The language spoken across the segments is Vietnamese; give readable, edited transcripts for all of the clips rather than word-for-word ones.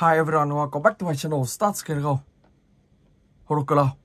Hi everyone, welcome back to my channel, Start Scare Go. Horrorfield.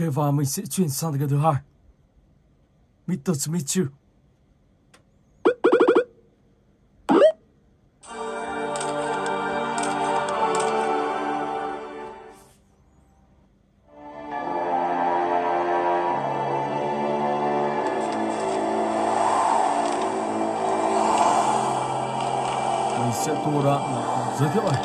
Ok, và mình sẽ chuyển sang cái thứ hai. Mr. Smith Chu. Mình sẽ tua đoạn giới thiệu này.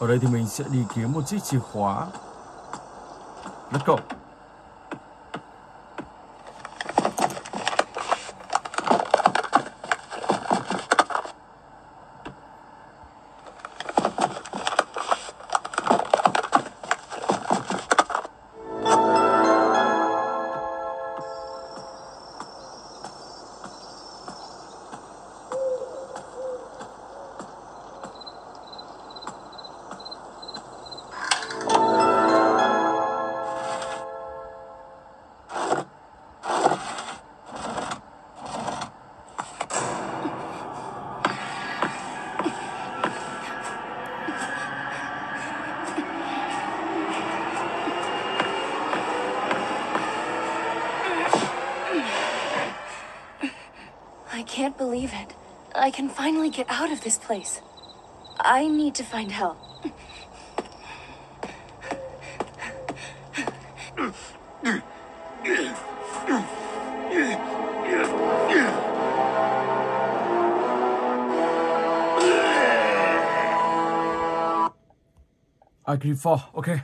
Ở đây thì mình sẽ đi kiếm một chiếc chìa khóa. Let's go. I can't believe it. I can finally get out of this place. I need to find help. Agree. Okay.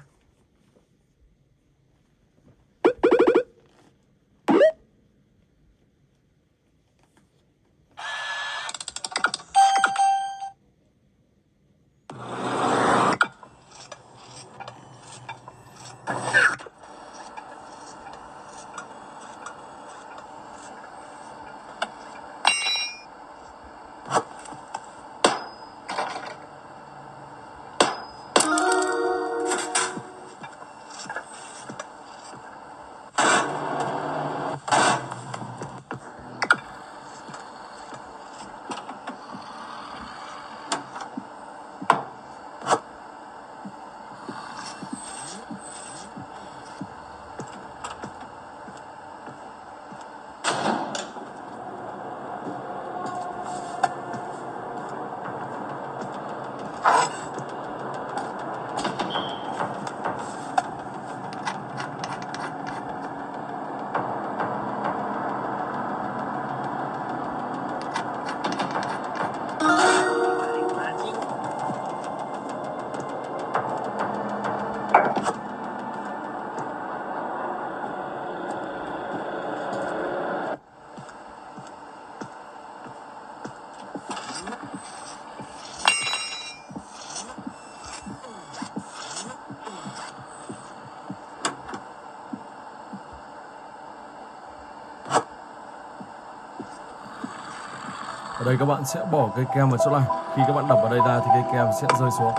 Ở đây các bạn sẽ bỏ cây kem vào chỗ này. Khi các bạn đập vào đây ra thì cây kem sẽ rơi xuống.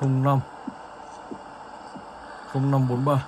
Không 5 0543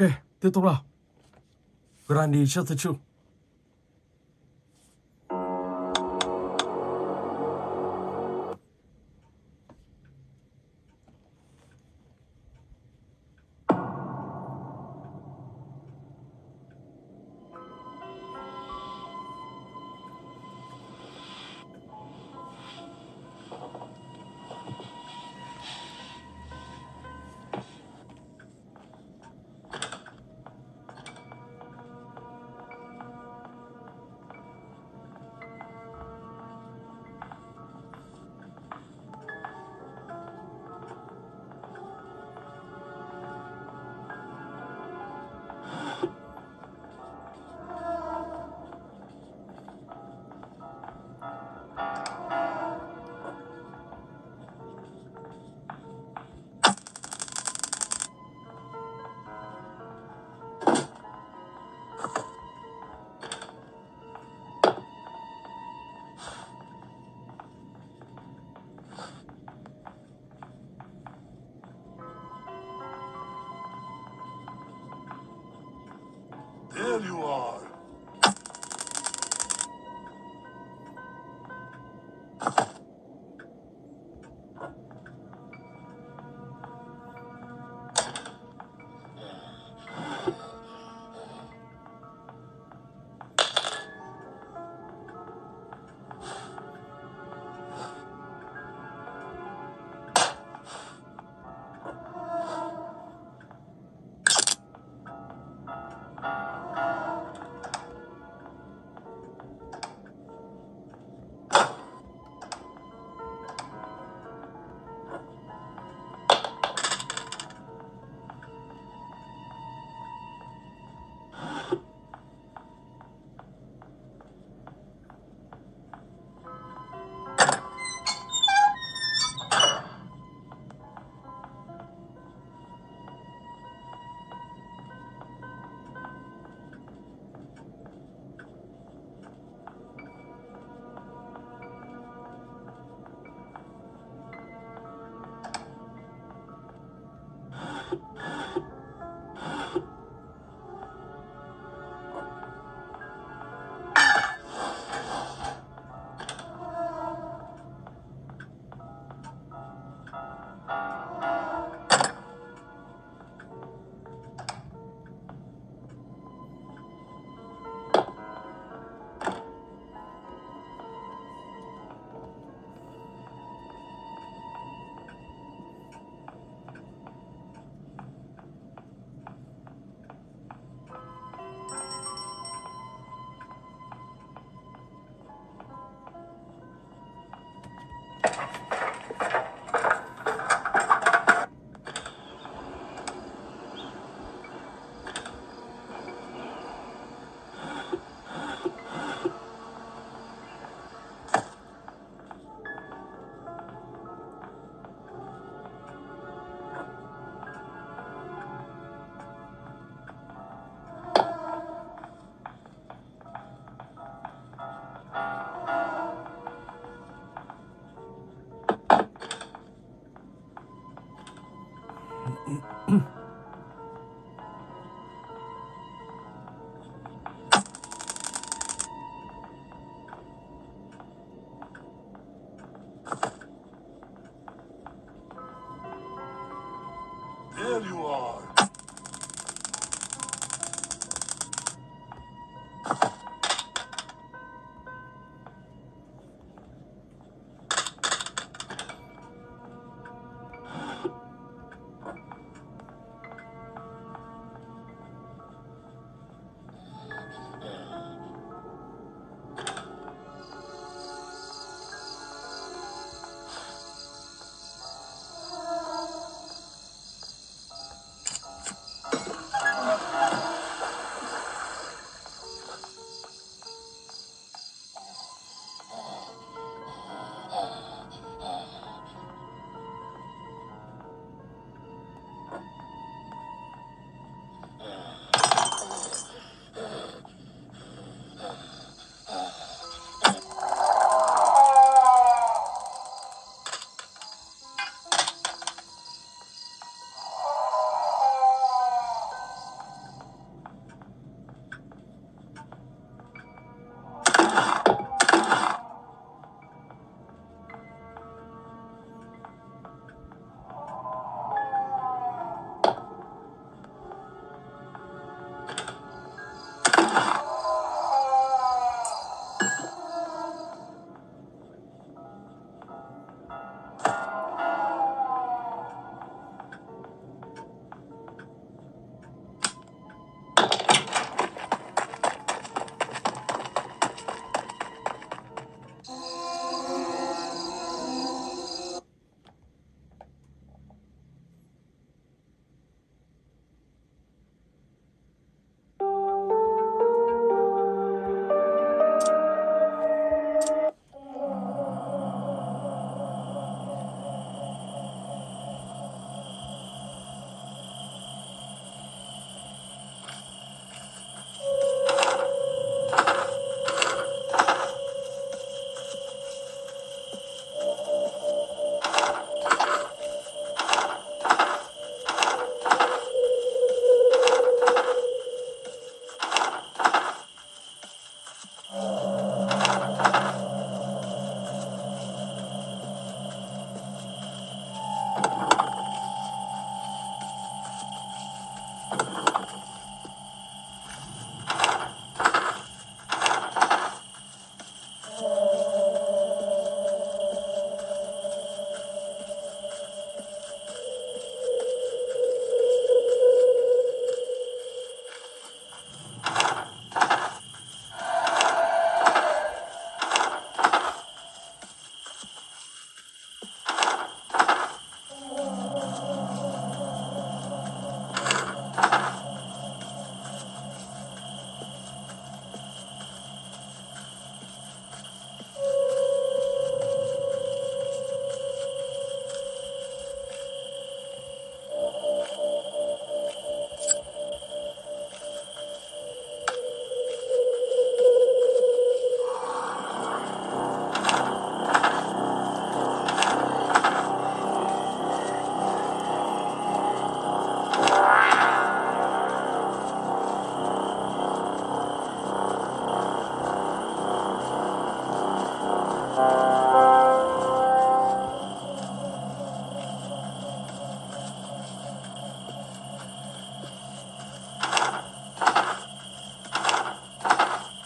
Ok, tiếp tục nào. Granny shut the shoe. There you are.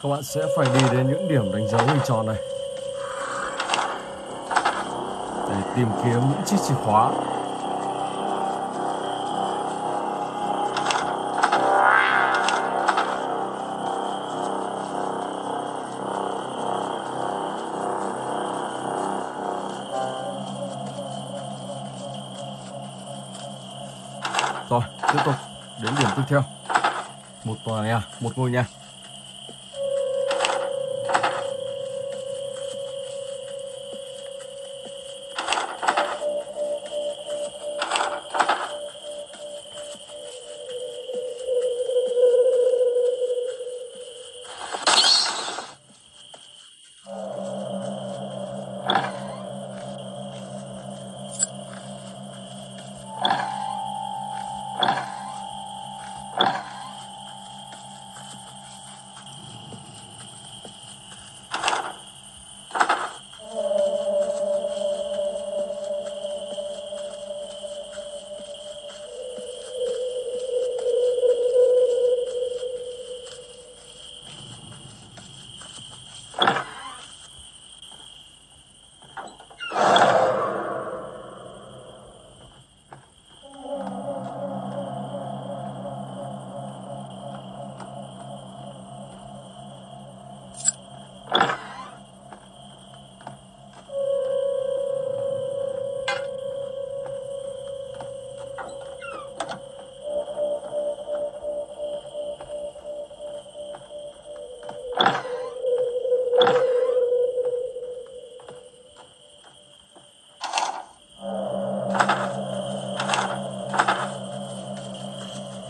các bạn sẽ phải đi đến những điểm đánh dấu hình tròn này để tìm kiếm những chiếc chìa khóa. Rồi, tiếp tục đến điểm tiếp theo. Một tòa nhà, một ngôi nhà.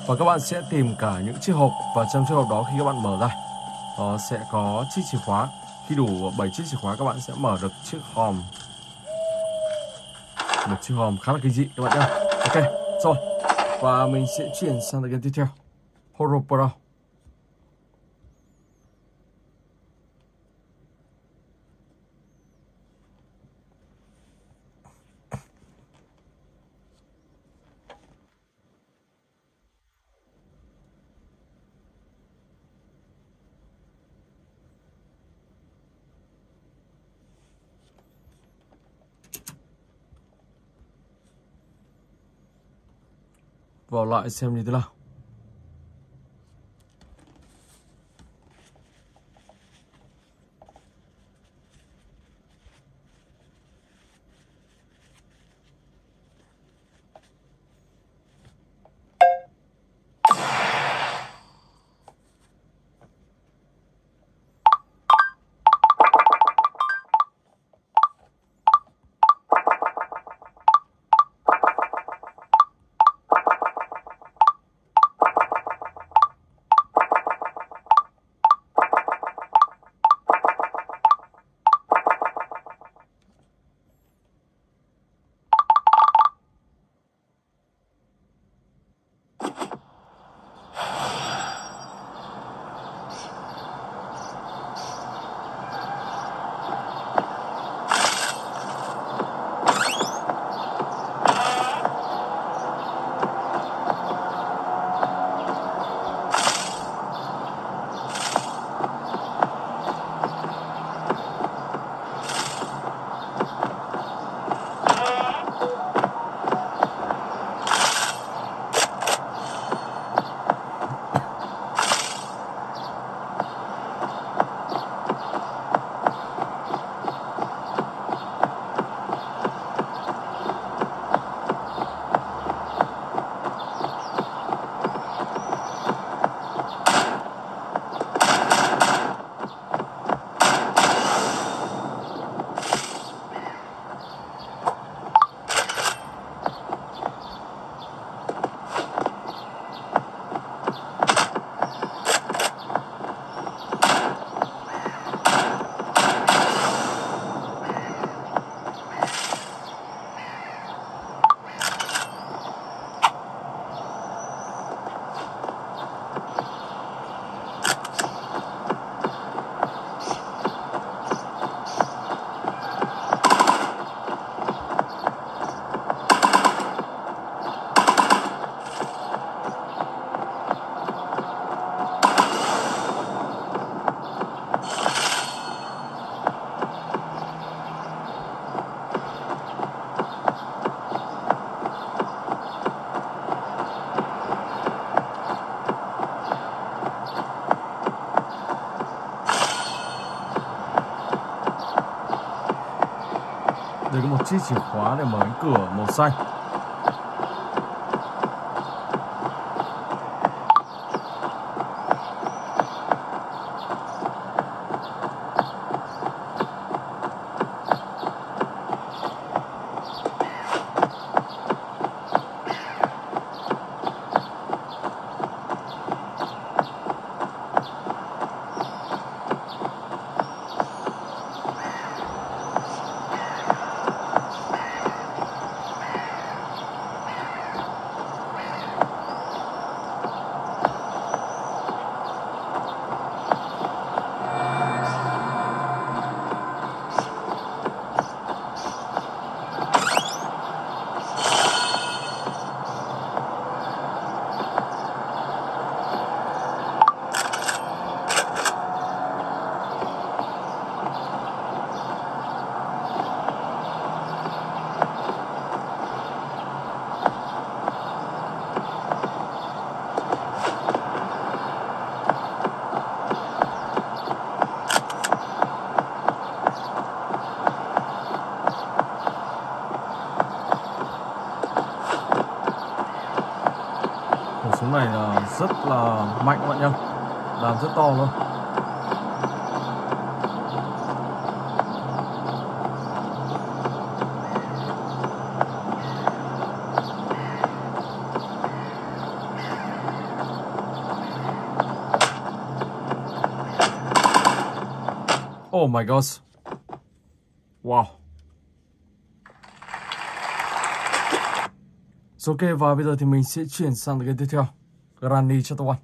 Và các bạn sẽ tìm cả những chiếc hộp, và trong chiếc hộp đó khi các bạn mở ra nó sẽ có chiếc chìa khóa. Khi đủ 7 chiếc chìa khóa các bạn sẽ mở được chiếc hòm. Một chiếc hòm khá là kinh dị các bạn nhé. Ok, rồi. Và mình sẽ chuyển sang tựa game tiếp theo, Horrorfield. Vào lại xem như thế nào. Đây có một chiếc chìa khóa để mở cánh cửa màu xanh. Này là rất là mạnh các bạn nhá, làm rất to luôn. Oh my gosh, wow. Ok, và bây giờ thì mình sẽ chuyển sang cái tiếp theo, Granny cho tôi ăn.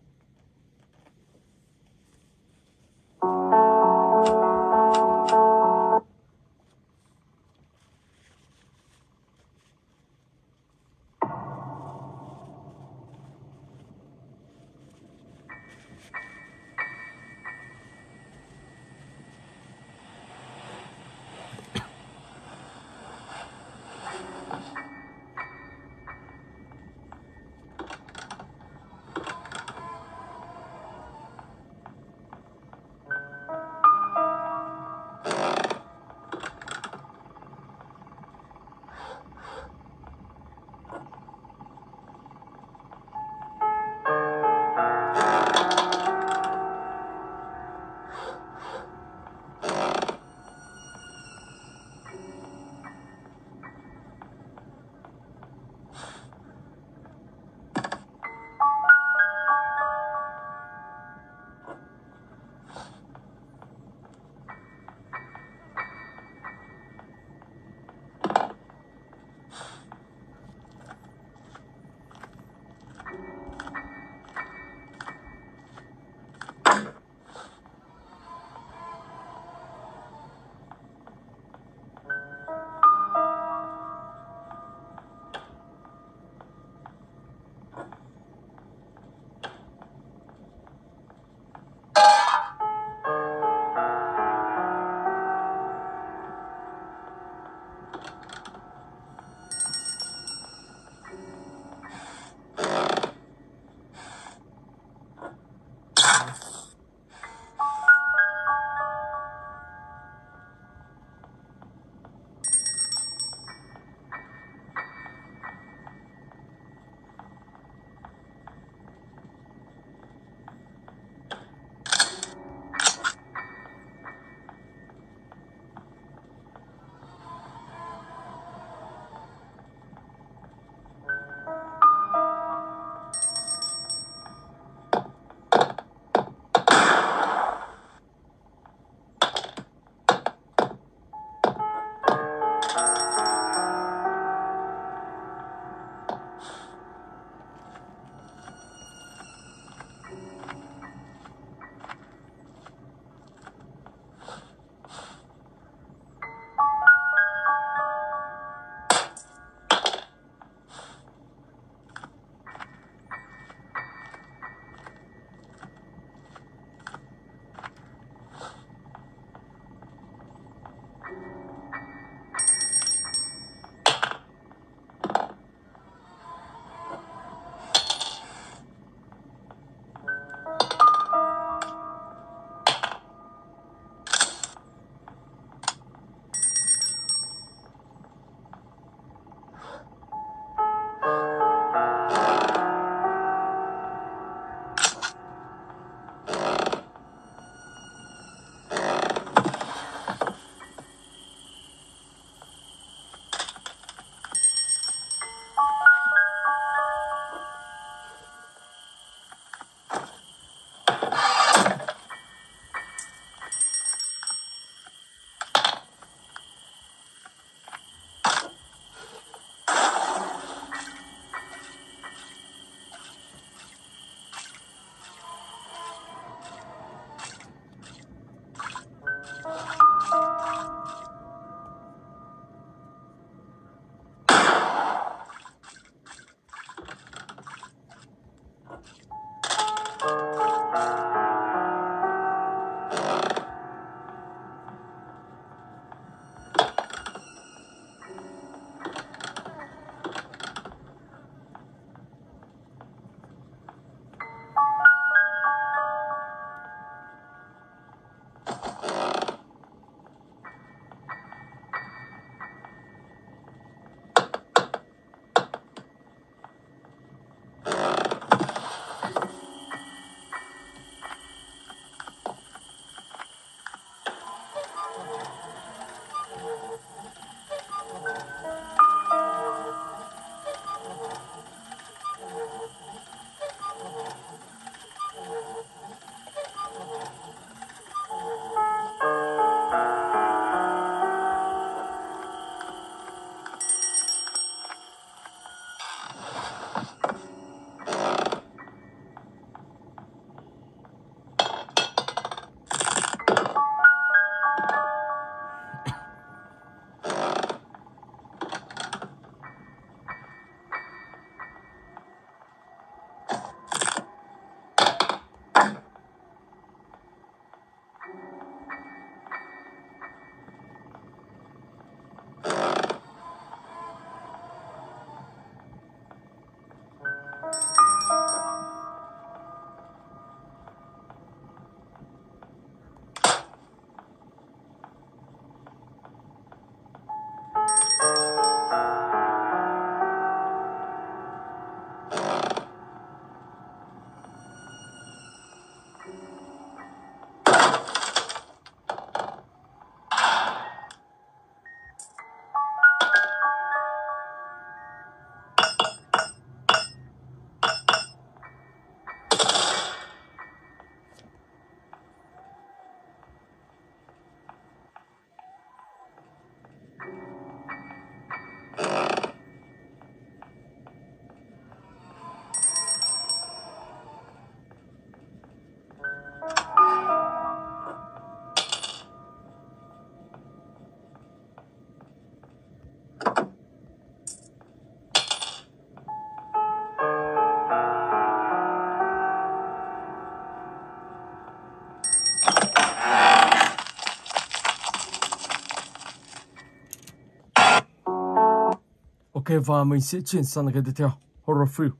Ok, và mình sẽ chuyển sang game tiếp theo, Horrorfield.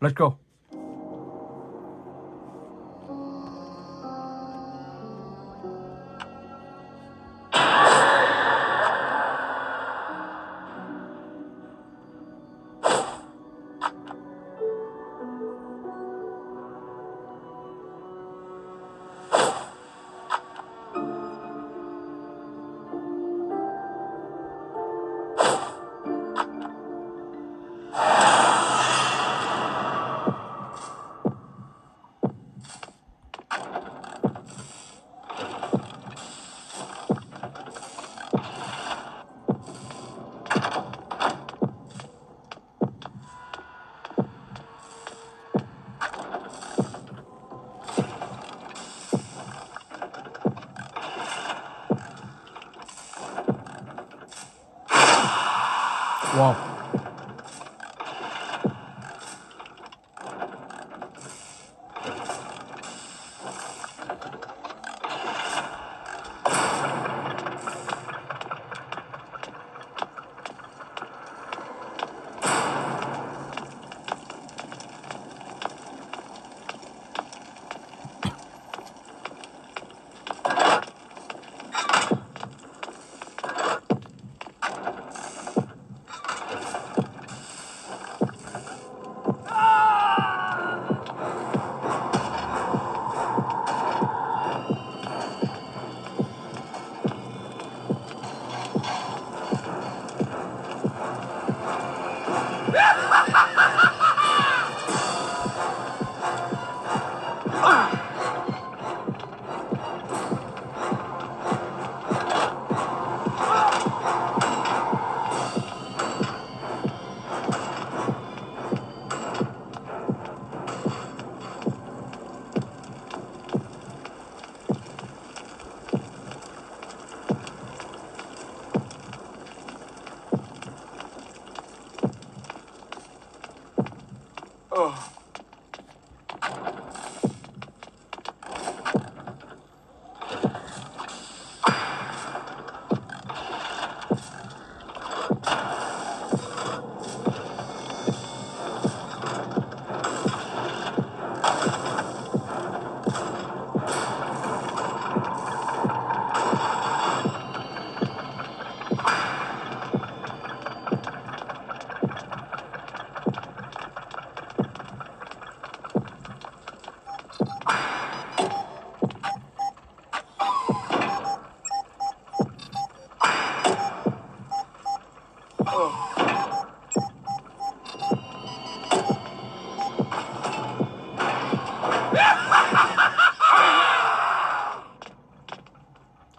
Let's go. Wow.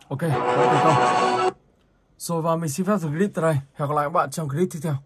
Ok, đã thành công. Rồi và mình xin phép dừng clip tại đây. Hẹn gặp lại các bạn trong clip tiếp theo.